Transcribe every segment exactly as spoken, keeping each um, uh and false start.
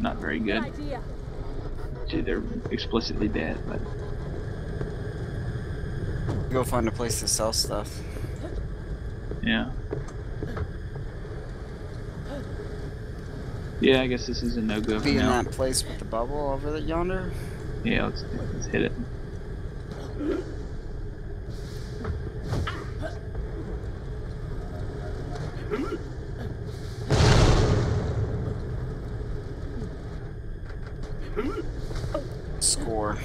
not very good. Actually, they're explicitly bad, but... Go find a place to sell stuff. Yeah. Yeah, I guess this is a no-go. Be in that place with the bubble over the yonder? Yeah, let's, let's hit it. Score.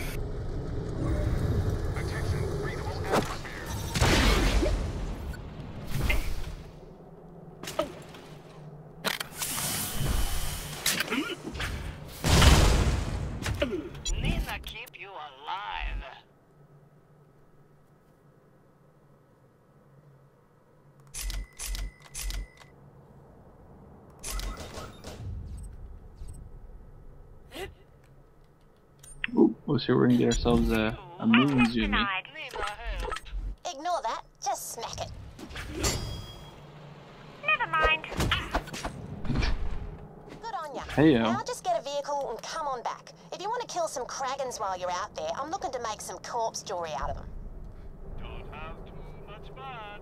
So we're gonna get ourselves a, a moon zoomy. Ignore that, just smack it. Never mind. Good on ya. Hey, yo. Now just get a vehicle and come on back. If you want to kill some Kragans while you're out there, I'm looking to make some corpse jewelry out of them. Don't have too much fun.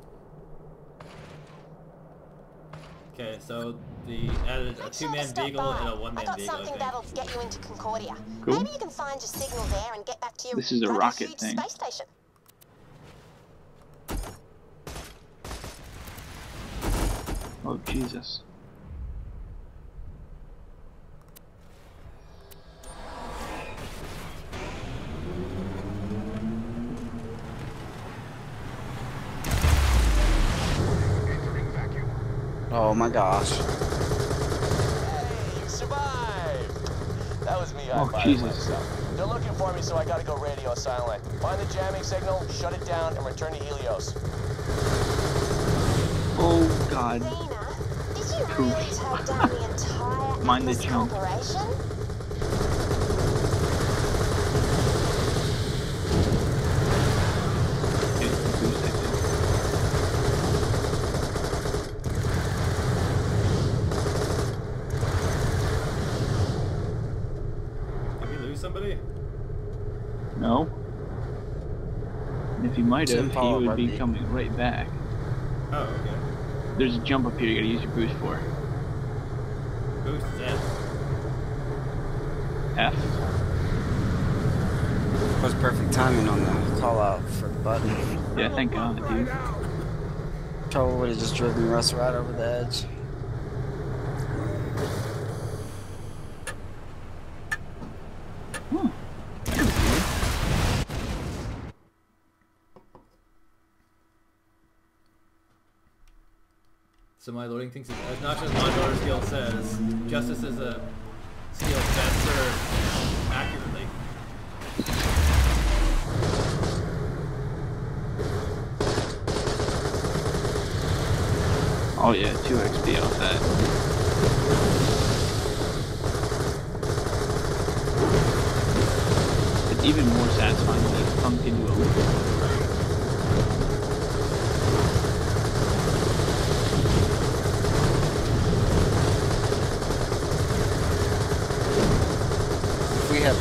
Okay, so the added a two-man vehicle and a one-man vehicle. I got something that'll get you into Concordia. Cool. Maybe you can find your signal there and get back to your this is a rocket huge thing. Space station. Oh Jesus! Oh my gosh. Hey, survived! That was me. Oh, I Jesus. They're looking for me, so I gotta go radio silent. Find the jamming signal, shut it down, and return to Helios. Oh God. Did you really take down the entire Mind the jump. corporation? Might have, he would be coming right back. Oh, okay. There's a jump up here you gotta use your boost for. Boost is F. F. That was perfect timing on the call out for the button. Yeah, thank God, dude. Trouble would have just driven us right over the edge. So my loading thinks, as Nacha's modular skill says, justice is a skill best served accurately. Oh yeah, two X P off that. It's even more satisfying to pump into a loop.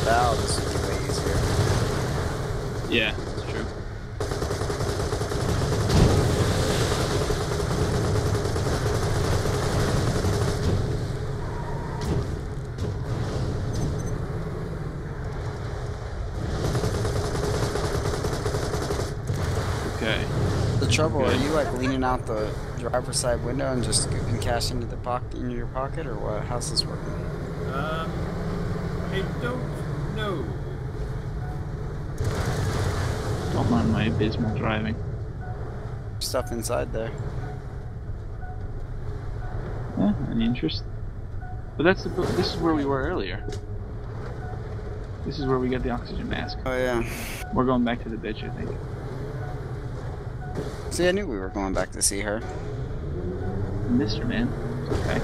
Wow, this is way easier. Yeah, it's true. Okay. The trouble, okay. Are you like leaning out the driver's side window and just scooping cash into the pocket into your pocket, or what? How's this working? Um, I don't. No. Don't mind my abysmal driving. Stuff inside there. Yeah, an interest. But that's the. This is where we were earlier. This is where we got the oxygen mask. Oh yeah. We're going back to the bitch, I think. See, I knew we were going back to see her. Mister Man. Okay.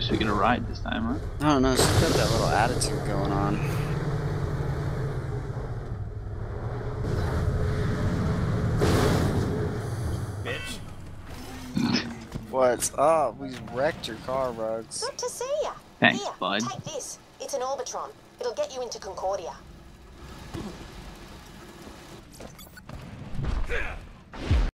She's gonna ride this time, huh? I don't know, she's got that little attitude going on. Bitch. What's up? We wrecked your car, Rugs. Good to see you. Thanks, Here, bud. Take this. It's an Orbitron. It'll get you into Concordia.